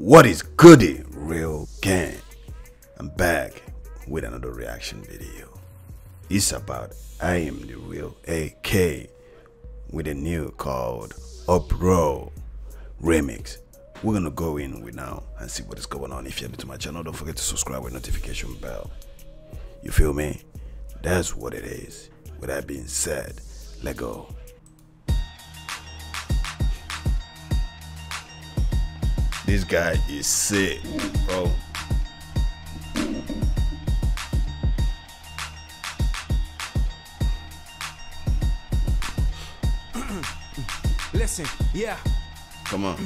What is goody, real gang? I'm back with another reaction video. It's about I Am the Real AK with a new called UPROAR remix. We're gonna go in with now and see what is going on. If you're new to my channel, don't forget to subscribe with notification bell. You feel me? That's what it is. With that being said, let's go. This guy is sick, bro. Listen, yeah. Come on.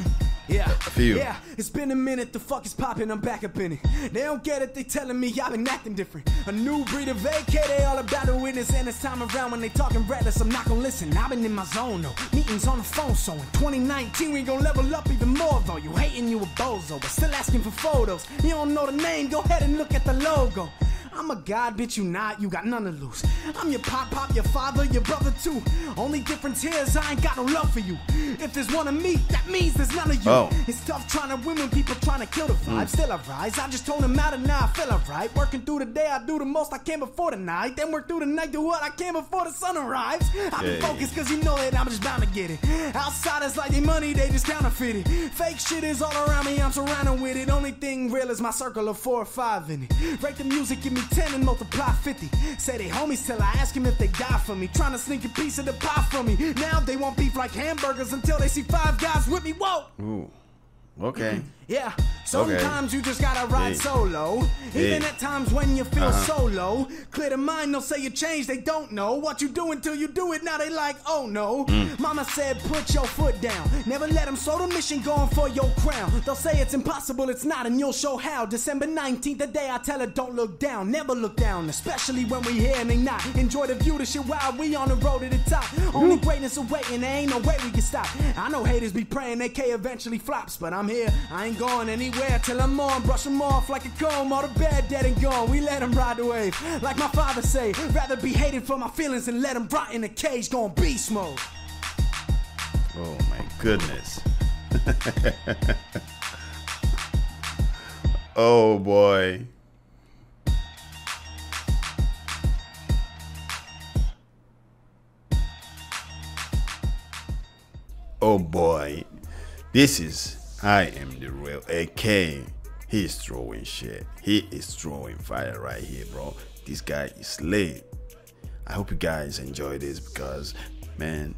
Yeah, I feel. Yeah, it's been a minute, the fuck is popping, I'm back up in it. They don't get it, they telling me I've been acting different. A new breed of AK, they all about to witness. And it's time around when they talking reckless, I'm not gonna listen. I've been in my zone though, meetings on the phone. So in 2019 we gon' level up even more though. You hating, you a bozo, but still asking for photos. You don't know the name, go ahead and look at the logo. I'm a god, bitch, you not, you got none to lose. I'm your pop, your father, your brother too. Only difference here is I ain't got no love for you. If there's one of me, that means there's none of you. Oh. It's tough trying to win when people trying to kill the vibe. Still I rise, I just told him out and now I feel alright. Working through the day, I do the most I can before the night. Then work through the night, do what I can before the sun arrives. I be focused cause you know that I'm just bound to get it. Outsiders like they money, they just counterfeit it. Fake shit is all around me, I'm surrounded with it. Only thing real is my circle of 4 or 5 in it. Rate the music, give me 10 and multiply 50. Say they homies till I ask him if they die for me. Trying to sneak a piece of the pie from me. Now they want beef like hamburgers until they see 5 guys with me. Whoa. Ooh. Okay. Yeah. Sometimes you just gotta ride solo. Even at times when you feel so low. Clear of mind, they'll say you changed. They don't know what you do until you do it. Now they like, oh no. Mama said put your foot down. Never let them slow the mission going for your crown. They'll say it's impossible, it's not, and you'll show how. December 19th, the day I tell her don't look down. Never look down, especially when we here and they not. Enjoy the view, the shit while we on the road to the top. Only greatness awaiting, there ain't no way we can stop. I know haters be praying AK eventually flops, but I'm here, I ain't going anywhere till I'm on. Brush them off like a comb, all the bad, dead and gone. We let them ride the wave, like my father say. Rather be hated for my feelings than let them rot in a cage. Going beast mode. Oh my goodness. Oh boy. Oh boy. This is I Am the Real AK. He is throwing shit. He is throwing fire right here, bro. This guy is lit. I hope you guys enjoy this because, man,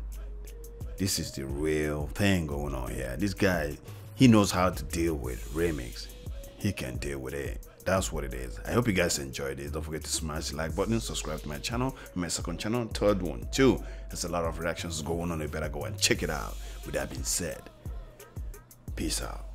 this is the real thing going on here. This guy, he knows how to deal with remix. He can deal with it. That's what it is. I hope you guys enjoyed this. Don't forget to smash the like button, subscribe to my channel, my second channel, third one too. There's a lot of reactions going on. You better go and check it out. With that being said, peace out.